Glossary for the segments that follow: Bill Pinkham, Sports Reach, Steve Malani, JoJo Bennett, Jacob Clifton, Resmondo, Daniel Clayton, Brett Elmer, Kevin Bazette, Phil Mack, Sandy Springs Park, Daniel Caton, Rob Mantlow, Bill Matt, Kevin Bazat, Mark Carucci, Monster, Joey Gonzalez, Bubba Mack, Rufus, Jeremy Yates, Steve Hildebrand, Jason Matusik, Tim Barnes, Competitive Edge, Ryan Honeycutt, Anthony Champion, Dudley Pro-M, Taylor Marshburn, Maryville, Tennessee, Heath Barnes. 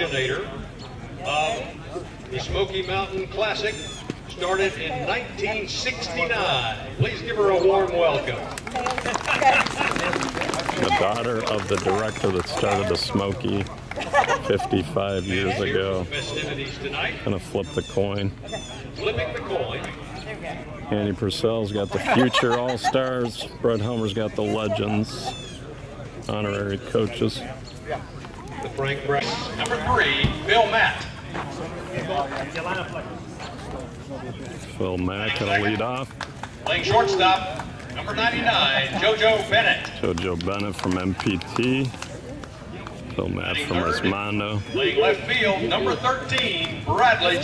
originator of the Smoky Mountain Classic, started in 1969. Please give her a warm welcome. The daughter of the director that started the Smoky 55 years ago. Gonna flip the coin. Flipping the coin. Andy Purcell's got the future All-Stars. Brett Homer's got the legends. Honorary coaches. The Frank Bradley. Number 3, Bill Matt. Phil Mack gonna lead off. Playing shortstop, number 99, JoJo Bennett. JoJo Bennett from MPT. Phil Mack from Resmondo. Playing left field, number 13, Bradley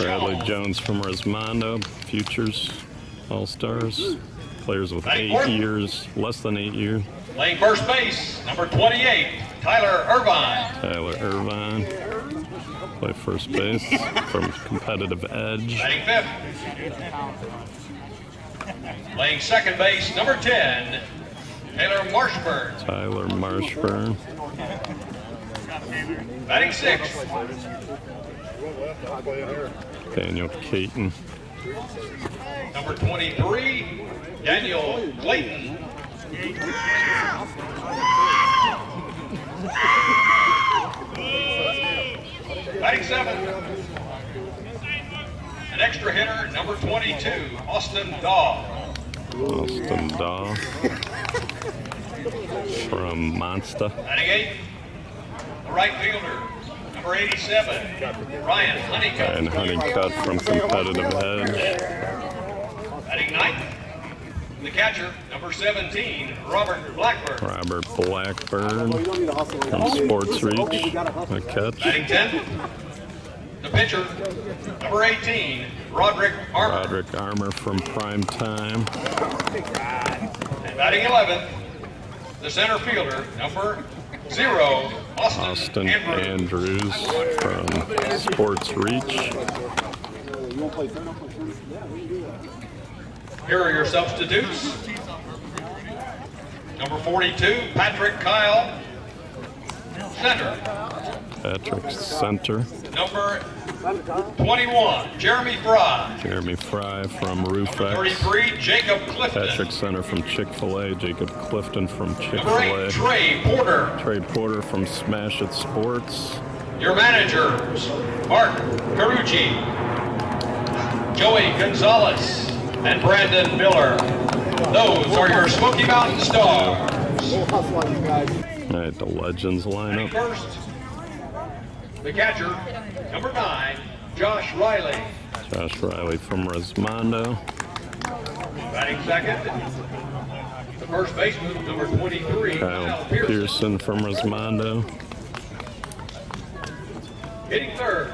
Jones from Resmondo. Futures All-Stars. Players with less than eight years. Playing first base, number 28, Tyler Irvine. Tyler Irvine. Play first base from Competitive Edge. Playing fifth. Playing second base, number 10, Taylor Marshburn. Tyler Marshburn. Batting sixth, Daniel Caton. Number 23, Daniel Clayton. Batting seventh, an extra hitter, number 22, Austin Daw. Austin Daw from Monster. Batting eighth, the right fielder, number 87, Ryan Honeycutt. Ryan Honeycutt from Competitive Edge. Batting ninth, the catcher, number 17, Robert Blackburn. Robert Blackburn from Sports Reach. The catch. Batting 10th, the pitcher, number 18, Roderick Armour. Roderick Armour from Primetime. And batting 11th, the center fielder, number 0, Austin Andrews from Sports Reach. Here are your substitutes. Number 42, Patrick Kyle, center. Patrick center. Number 21, Jeremy Fry. Jeremy Fry from Rufus. 33, Jacob Clifton. Patrick center from Chick-fil-A. Jacob Clifton from Chick-fil-A. Number 8, Trey Porter. Trey Porter from Smash It Sports. Your managers, Mark Carucci, Joey Gonzalez, and Brandon Miller. Those are your Smoky Mountain Stars. All right, the legends lineup. First, the catcher, number 9, Josh Riley. Josh Riley from Resmondo. Batting second, the first baseman, number 23, Kyle Pearson from Resmondo. Hitting third,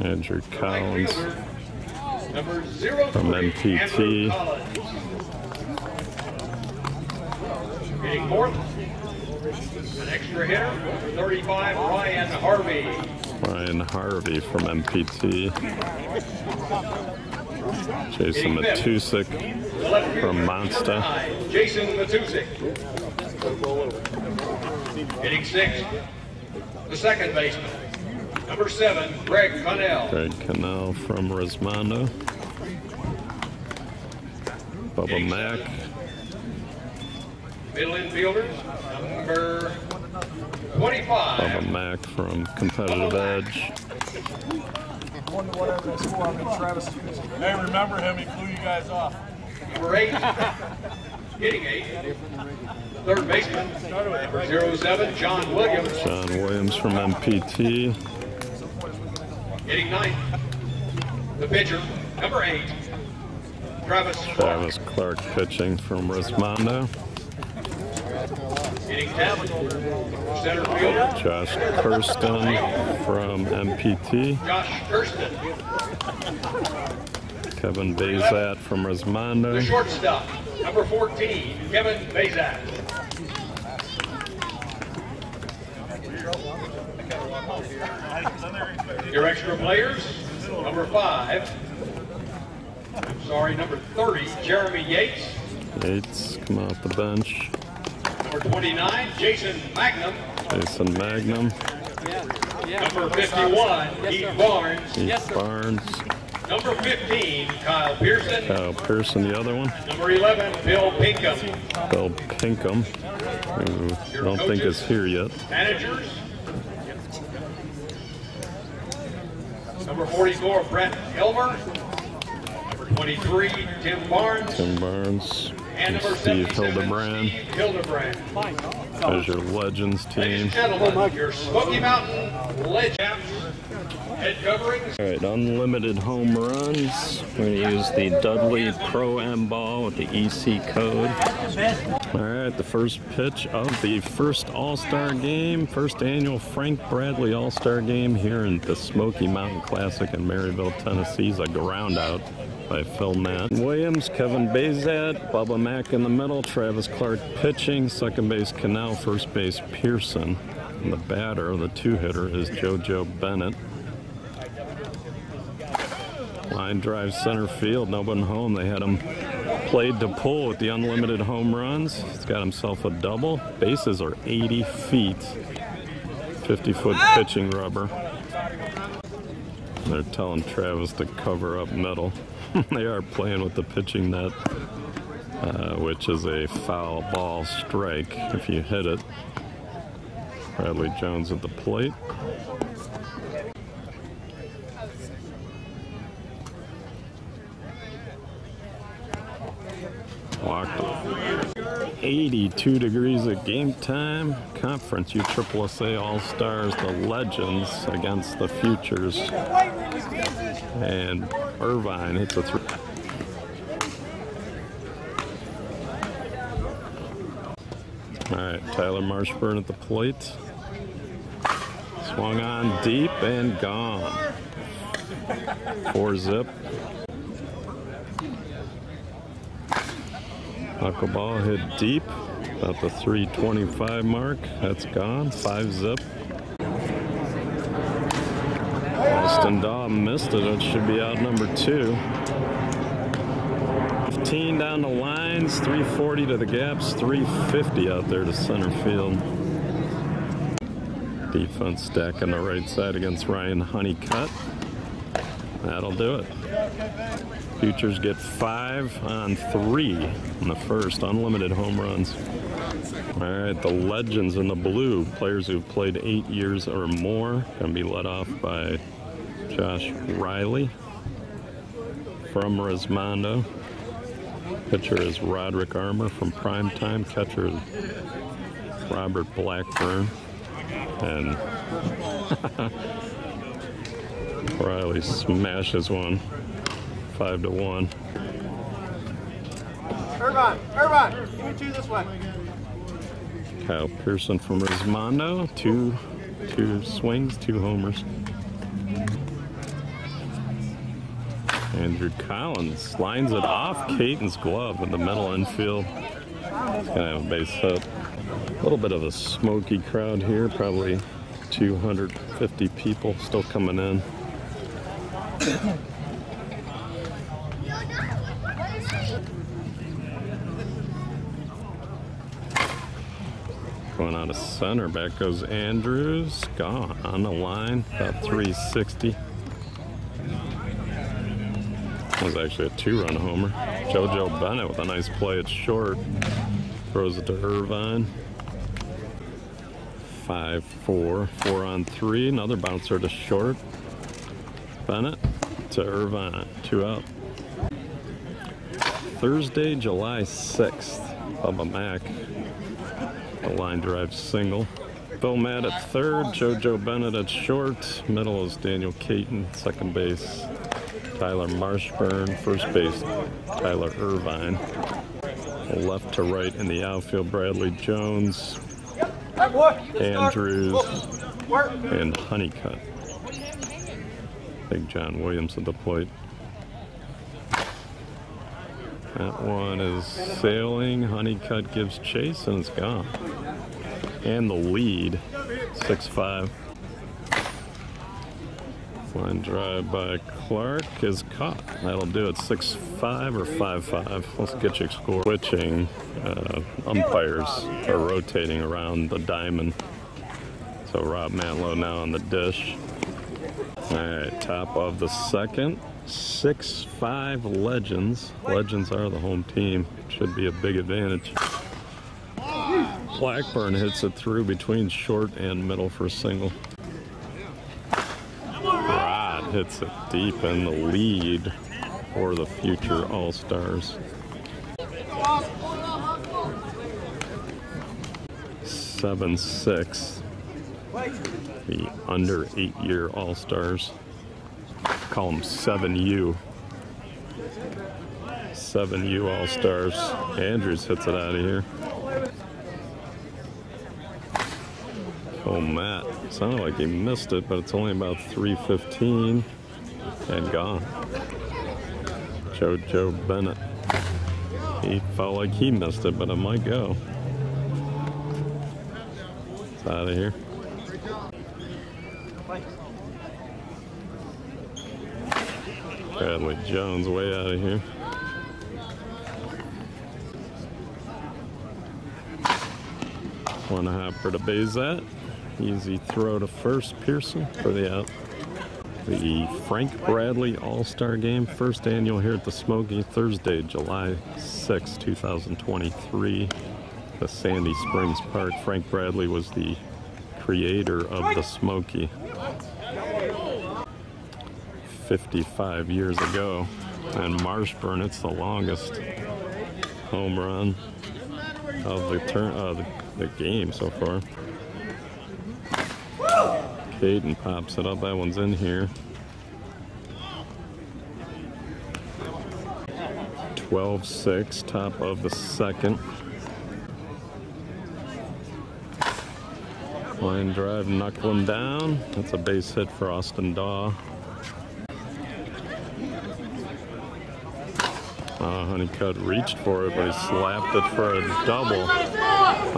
Andrew Collins. Number 03, from MPT. Getting fourth, an extra hitter, number 35, Ryan Harvey. Ryan Harvey from MPT. Jason Matusik from Monster. Jason Matusik. Getting sixth, the second baseman, number 7, Greg Connell. Greg Connell from Resmondo. Bubba Mack. Middle infielders, number 25. Bubba Mack from Competitive Edge. Hey, remember him, he blew you guys off. Number 8, hitting 8. Third baseman, number 07, John Williams. John Williams from MPT. Hitting 9th, the pitcher, number 8, Travis Clark. Travis Clark pitching from Resmondo. Hitting 10th, center fielder, Josh Kirsten from MPT. Josh Kirsten. Kevin Bazat from Resmondo. The shortstop, number 14, Kevin Bazat. Your extra players, number 30, Jeremy Yates. Yates, come off the bench. Number 29, Jason Magnum. Jason Magnum. Number 51, Keith Barnes. Keith Barnes. Number 15, Kyle Pearson. Kyle Pearson, the other one. Number 11, Bill Pinkham. Bill Pinkham, who I don't think is here yet. Managers. Number 44, Brett Elmer. Number 23, Tim Barnes. Tim Barnes. And number Steve Hildebrand. Steve Hildebrand. There's your Legends team. Ladies and gentlemen, your Smoky Mountain Legends head coverings. All right, unlimited home runs. We're gonna use the Dudley Pro-M ball with the EC code. All right, the first pitch of the first All-Star Game, first annual Frank Bradley All-Star Game here in the Smoky Mountain Classic in Maryville, Tennessee. It's a ground out by Phil Matt. Williams, Kevin Bazad, Bubba Mack in the middle, Travis Clark pitching, second base Canal, first base Pearson. And the batter, the two-hitter, is JoJo Bennett. Line drive center field, no one home. They had him played to pull with the unlimited home runs. He's got himself a double. Bases are 80 feet, 50-foot pitching rubber. They're telling Travis to cover up middle. They are playing with the pitching net, which is a foul ball strike if you hit it. Bradley Jones at the plate. Walked 82 degrees at game time. Conference USSSA All-Stars, the Legends against the Futures. And Irvine hits a three. All right, Tyler Marshburn at the plate. Swung on deep and gone. 4-zip. Knuckleball hit deep, about the 325 mark. That's gone. 5-zip. Austin Daw missed it. It should be out number 2. 15 down the lines, 340 to the gaps, 350 out there to center field. Defense stack on the right side against Ryan Honeycutt. That'll do it. Futures get 5 on 3 in the first. Unlimited home runs. All right, the Legends in the blue. Players who've played 8 years or more. Going to be led off by Josh Riley from Resmondo. Pitcher is Roderick Armour from Primetime. Catcher is Robert Blackburn. And Riley smashes one. 5-1. Irvine, give me 2 this way. Kyle Pearson from Resmondo, two swings, 2 homers. Andrew Collins lines it off Caton's glove in the middle infield. He's gonna have a base hit. A little bit of a smoky crowd here, probably 250 people still coming in. Going out of center, back goes Andrews, gone on the line, about 360. That was actually a 2-run homer. JoJo Bennett with a nice play at short, throws it to Irvine. 5-4, 4 on 3, another bouncer to short. Bennett to Irvine, 2 out. Thursday, July 6th, Bubba Mack. A line drive single. Bill Matt at third, JoJo Bennett at short. Middle is Daniel Caton, second base Tyler Marshburn, first base Tyler Irvine. Left to right in the outfield, Bradley Jones, Andrews, and Honeycutt. Big John Williams at the plate. That one is sailing. Honeycutt gives chase and it's gone. And the lead, 6-5. Line drive by Clark is caught. That'll do it. 6-5 or 5-5. Let's get you a score. Switching umpires are rotating around the diamond. So Rob Mantlow now on the dish. All right, top of the second. 6-5 Legends. Legends are the home team. Should be a big advantage. Blackburn hits it through between short and middle for single. Rod hits it deep in the lead for the future All-Stars. 7-6. The under 8-year All-Stars. Call them 7U. 7U All-Stars. Andrews hits it out of here. Oh, Matt. Sounded like he missed it, but it's only about 3:15 and gone. JoJo Bennett. He felt like he missed it, but it might go. It's out of here. Bradley Jones way out of here. One hopper to Bazette. Easy throw to first, Pearson for the out. The Frank Bradley All-Star Game, first annual here at the Smoky, Thursday, July 6, 2023. The Sandy Springs Park. Frank Bradley was the creator of the Smoky 55 years ago. And Marshburn, it's the longest home run of the turn of the game so far. Caden pops it up. That one's in here. 12-6, top of the second. Line drive, knuckle him down. That's a base hit for Austin Daw. Honeycutt reached for it, but he slapped it for a double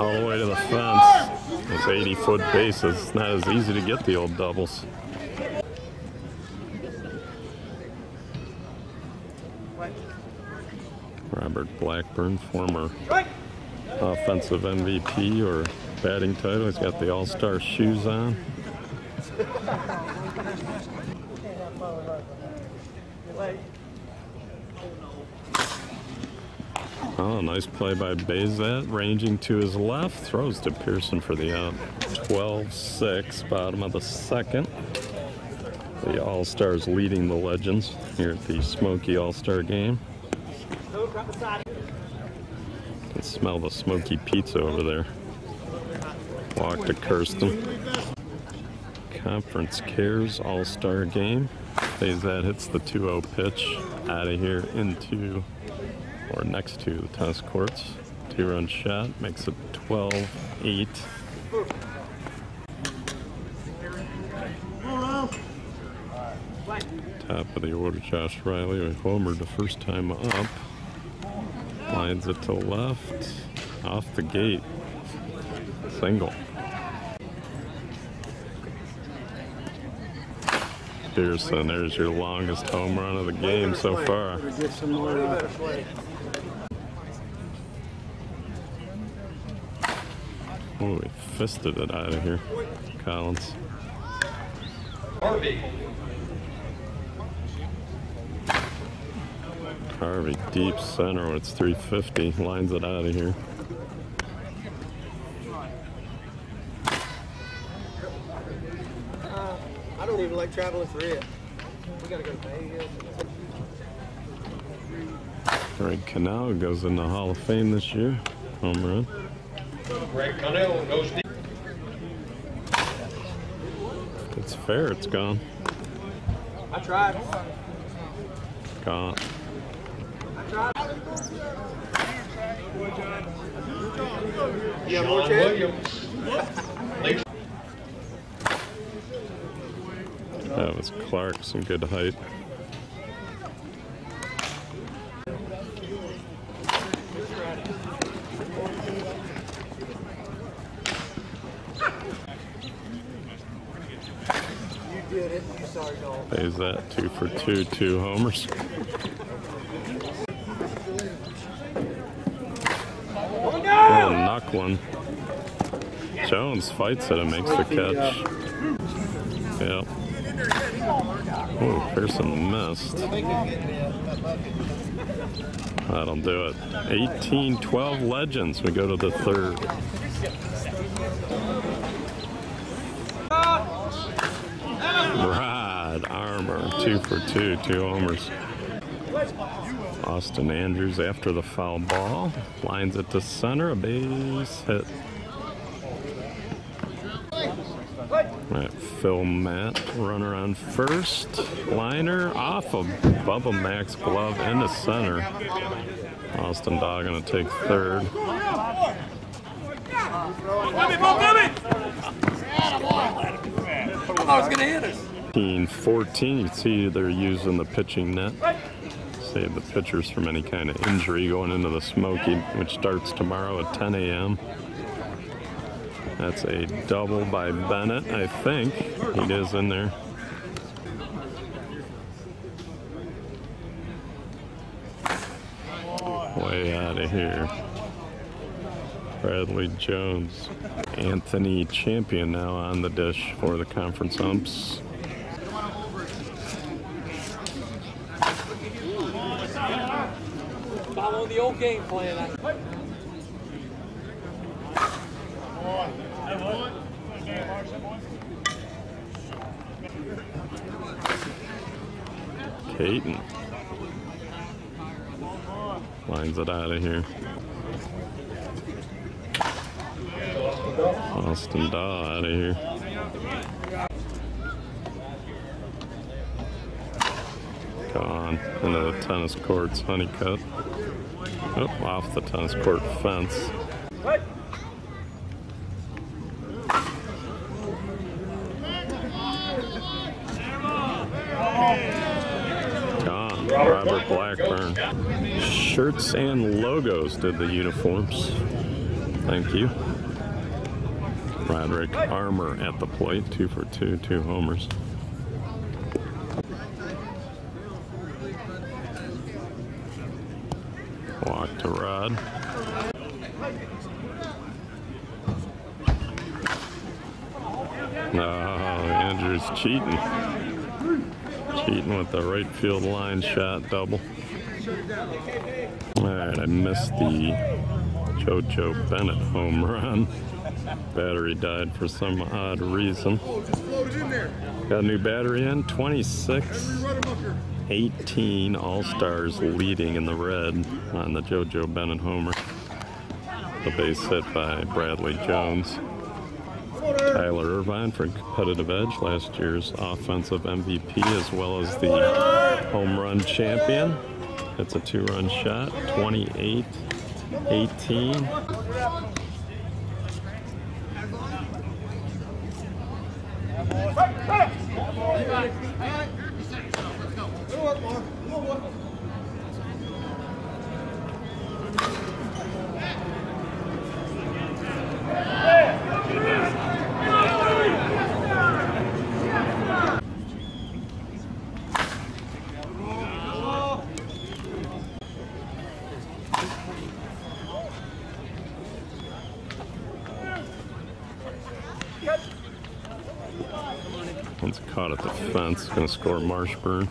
all the way to the fence. It's 80-foot bases. It's not as easy to get the old doubles. Robert Blackburn, former offensive MVP or batting title. He's got the All-Star shoes on. Oh, nice play by Bazette, ranging to his left, throws to Pearson for the out. 12-6, bottom of the second. The All-Stars leading the Legends here at the Smoky All-Star Game. You can smell the smoky pizza over there. Walk to Kirsten. Conference Cares All-Star Game. Bazette hits the 2-0 pitch out of here into or next to the tennis courts. Two-run shot, makes it 12-8. Top of the order, Josh Riley, with homer the first time up. Lines it to left, off the gate, single. Pearson, there's your longest home run of the game so far. Oh, he fisted it out of here. Collins. Harvey deep center. It's 350. Lines it out of here. I don't even like traveling for it. We gotta go to Maryville. Greg Cannell goes in the Hall of Fame this year. Home run. Greg Cannell goes deep. It's fair, it's gone. I tried. Gone. I tried. Yeah, more Williams. That was Clark, some good height. Pays that 2 for 2, 2 homers. Oh, knock one. Jones fights it and makes the catch. Yep. Oh, Pearson missed. That'll do it. 18-12 Legends. We go to the third. Brad Armour, 2 for 2, 2 homers. Austin Andrews after the foul ball. Lines it to center, a base hit. Right, Phil Matt, runner on first. Liner off of Bubba Mack's glove into center. Austin Daw gonna take third. I was gonna hit us. 14, you see they're using the pitching net. Save the pitchers from any kind of injury going into the Smoky, which starts tomorrow at 10 a.m. That's a double by Bennett, I think. He is in there. Way out of here. Bradley Jones. Anthony Champion now on the dish for the conference umps. Follow the old game plan. Caton lines it out of here. Austin Daw out of here. Gone into the tennis court's Honeycutt. Oh, off the tennis court fence. Robert Blackburn. Shirts and logos did the uniforms. Thank you. Roderick Armour at the plate, 2 for 2, 2 homers. Walk to Rod. No, Andrew's cheating. Cheating with the right field line shot double. All right, I missed the JoJo Bennett home run. Battery died for some odd reason. Got a new battery in, 26-18 All-Stars leading in the red on the JoJo Bennett homer. The base hit by Bradley Jones. Tyler Irvine for Competitive Edge, last year's offensive MVP, as well as the home run champion. It's a 2-run shot, 28-18. One's caught at the fence, gonna score Marshburn.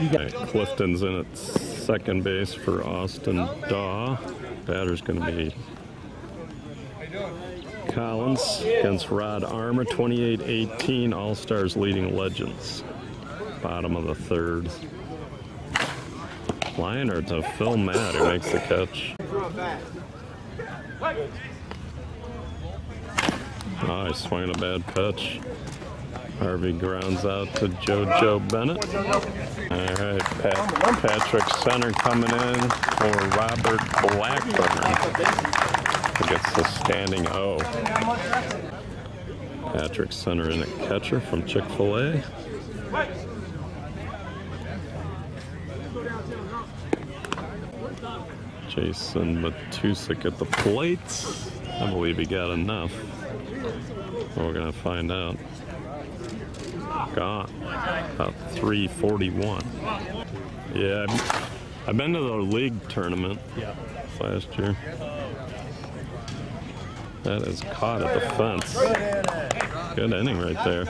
Right, Clifton's in at second base for Austin Daw. Batter's gonna be Collins against Rod Armour, 28-18, All-Stars leading Legends. Bottom of the third. Liner to Phil Matt, who makes the catch. Oh, he swung a bad pitch. Harvey grounds out to JoJo Bennett. All right, Patrick Center coming in for Robert Blackburn. He gets the standing O. Patrick Center in a catcher from Chick-fil-A. Jason Matusik at the plate. I believe he got enough. We're gonna find out. Gone. about 341. Yeah, I've been to the league tournament last year. That is caught at the fence. Good inning right there.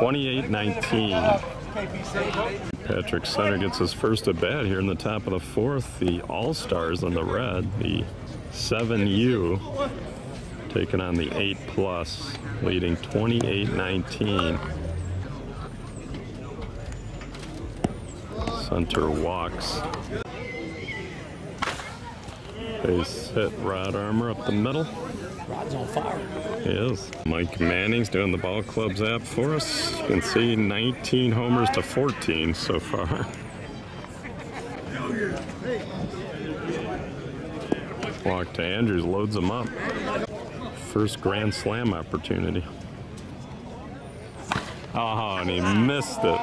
28-19. Patrick Center gets his first at bat here in the top of the fourth. The All-Stars in the red, the 7U, taking on the 8+, leading 28-19. Center walks. Base hit, Rod Armour up the middle. Rod's on fire. He is. Mike Manning's doing the Ball Clubs app for us. You can see 19 homers to 14 so far. Walk to Andrews, loads him up. First grand slam opportunity. Oh, and he missed it.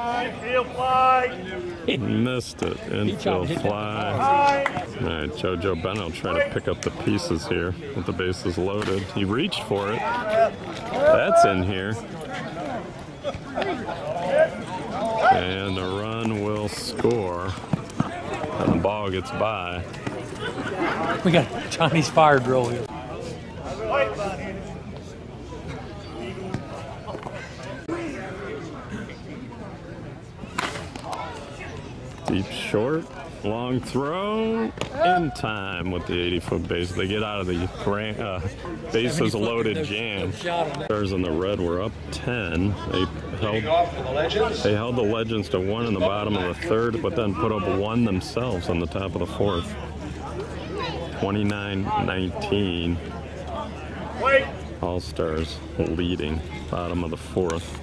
He missed it. Infield fly. All right, JoJo Benno will try to pick up the pieces here with the bases loaded. He reached for it. That's in here. And the run will score. And the ball gets by. We got Johnny's fire drill here. Deep short, long throw, in time with the 80-foot base. They get out of the bases loaded jam. Stars in the red were up 10. They held the Legends to 1 in the bottom of the third, but then put up 1 themselves on the top of the fourth. 29-19. All-Stars leading bottom of the fourth.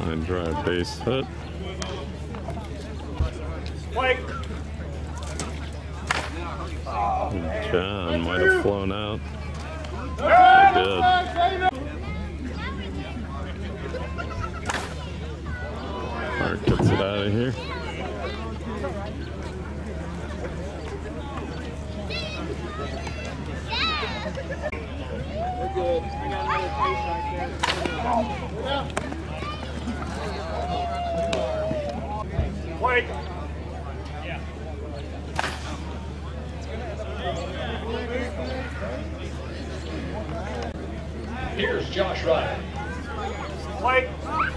Line drive, base hit. John might have flown out. He did. Mark gets it out of here. We're good. We got another piece right there. Here's Josh Ryan. Play. Gone.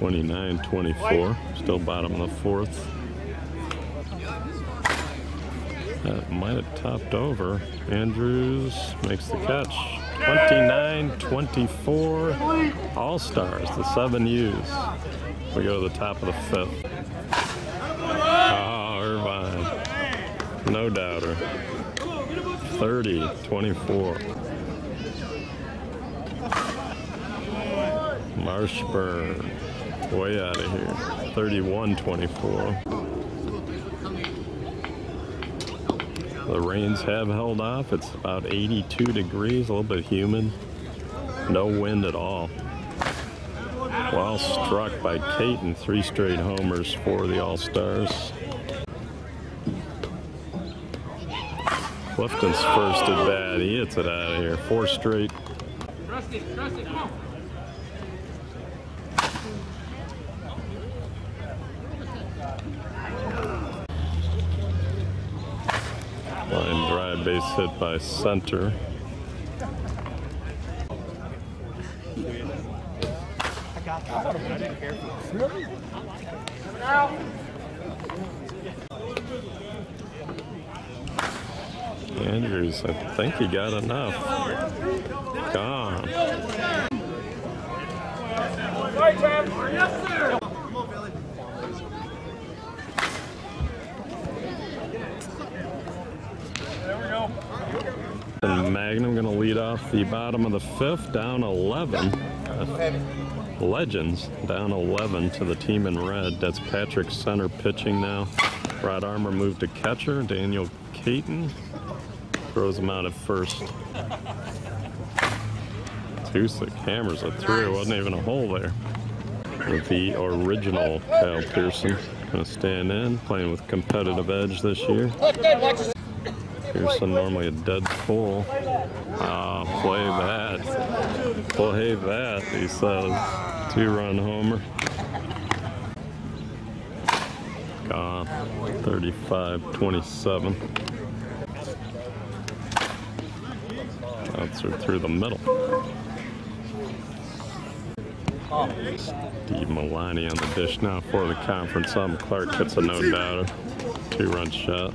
29-24, still bottom of the fourth. That might have topped over. Andrews makes the catch. 29-24, All-Stars, the 7Us. We go to the top of the fifth. Oh, Irvine, no doubter. 30-24. Marshburn, way out of here. 31-24. The rains have held off. It's about 82 degrees, a little bit humid. No wind at all. Well struck by Caton, 3 straight homers for the All-Stars. Clifton's first at bat. He hits it out of here. 4 straight. Trust it, come on. Line drive, base hit by Center. Andrews, I think he got enough. Gone. Yes, sir. And Magnum going to lead off the bottom of the fifth, down 11. Legends down 11 to the team in red. That's Patrick Center pitching now. Rod Armour moved to catcher. Daniel Caton throws them out at first. Two slick hammers at three. Nice. Wasn't even a hole there. With the original Kyle Pearson. Gonna stand in, playing with Competitive Edge this year. Pearson normally a dead fool. Ah, play that. Play that, he says. Two-run homer. Gone. 35-27. Bouncer through the middle. Steve Malani on the dish now for the conference. Clark gets a no-doubter. Two-run shot.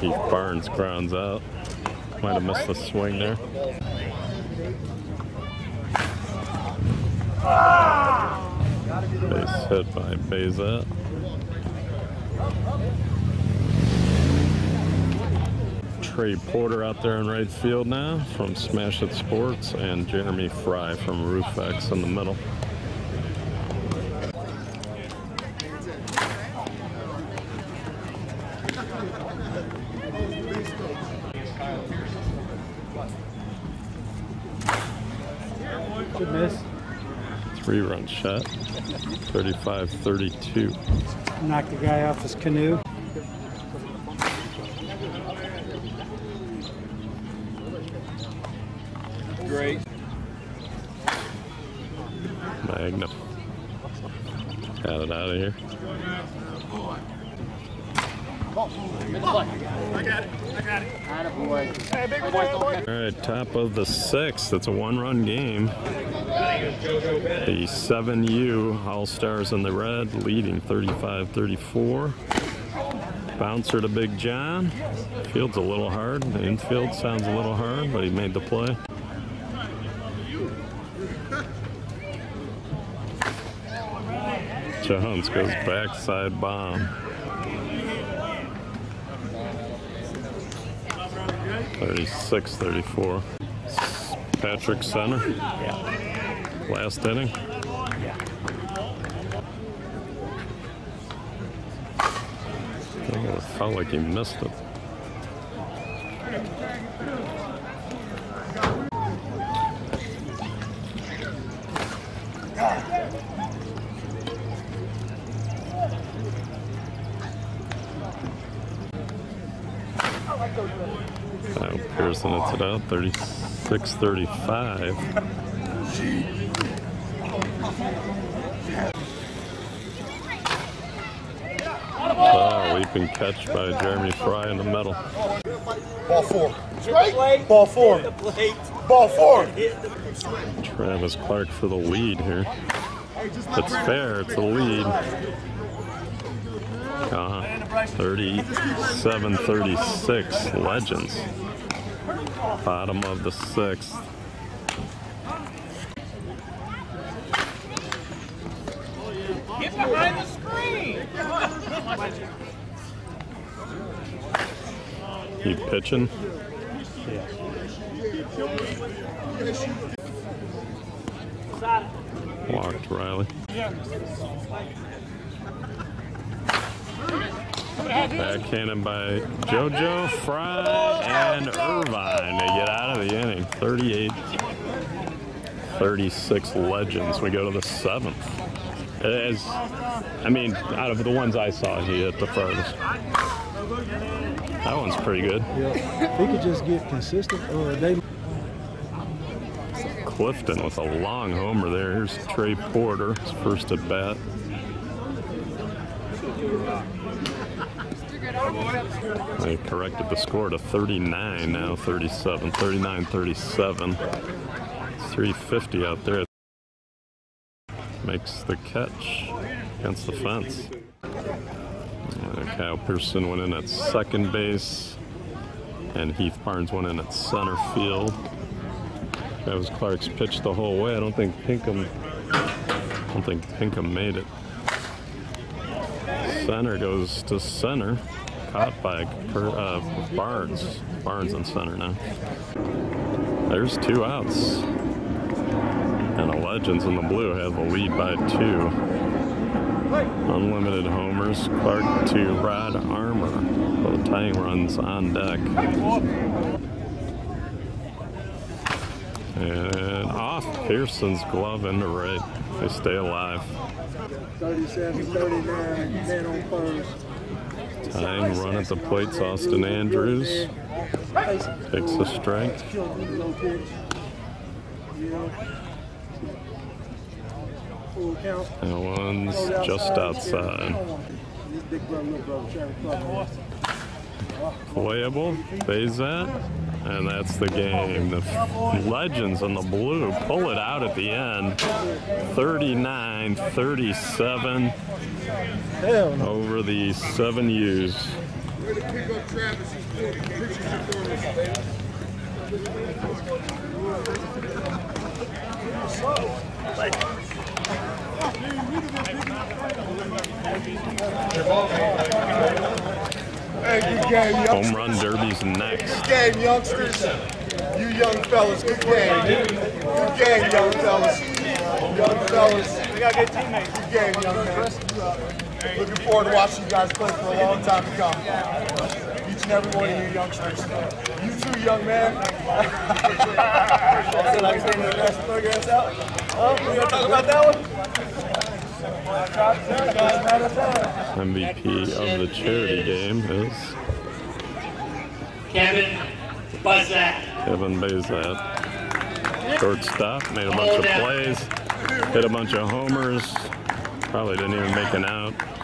Heath Barnes grounds out. Might have missed the swing there. Base hit by Baza. Trey Porter out there in right field now from Smash It Sports, and Jeremy Fry from Rufus in the middle. Good miss. Three-run shot. 35-32. Knocked the guy off his canoe. Great. Magnum. Got it out of here. I got it. All right, top of the sixth. It's a one-run game. The 7U All-Stars in the red leading 35-34. Bouncer to Big John. Field's a little hard. The infield sounds a little hard, but he made the play. Jones goes backside bomb. $36-34. Patrick center. Yeah. Last inning. I think it felt like he missed it. Pearson hits it out, 36-35. Oh, leaping catch by Jeremy Fry in the middle. Ball four. Straight. Ball four. Ball four. Travis Clark for the lead here. It's fair, it's a lead. 37-36, Legends. Bottom of the sixth. Get behind the screen! You pitching? Yeah. Walked Riley. Backhanded by JoJo, Fry, and Irvine to get out of the inning. 38-36 Legends. We go to the seventh. As I mean, out of the ones I saw, he hit the furthest. That one's pretty good. Yeah. They could just get consistent. Clifton with a long homer there. Here's Trey Porter, his first at bat. They corrected the score to 39 now, 37, 39-37. 350 out there. Makes the catch against the fence. Kyle Pearson went in at second base, and Heath Barnes went in at center field. That was Clark's pitch the whole way. I don't think Pinkham made it. Center goes to center. Caught by Barnes. Barnes in center now. There's two outs. And the Legends in the blue have the lead by two. Unlimited homers. Clark to Rod Armour. Oh, tang runs on deck. And off Pearson's glove into right. They stay alive. 37-39, men on first. Time run at the plates, Austin Andrews. Takes a strike. That one's just outside. Playable, Bazette, and that's the game. The Legends in the blue pull it out at the end, 39-37 over the 7U's. Home run derby's next. Good game, youngsters. You young fellas, good game. Good game, young fellas. Young fellas. We got good teammates. Good game, young fellas. Looking forward to watching you guys play for a long time to come. Each and every one of you youngsters. You too, young man. We're gonna talk about that one. MVP of the charity game is Kevin Bazette. Kevin Bazette. Shortstop, made a bunch of plays, hit a bunch of homers, probably didn't even make an out.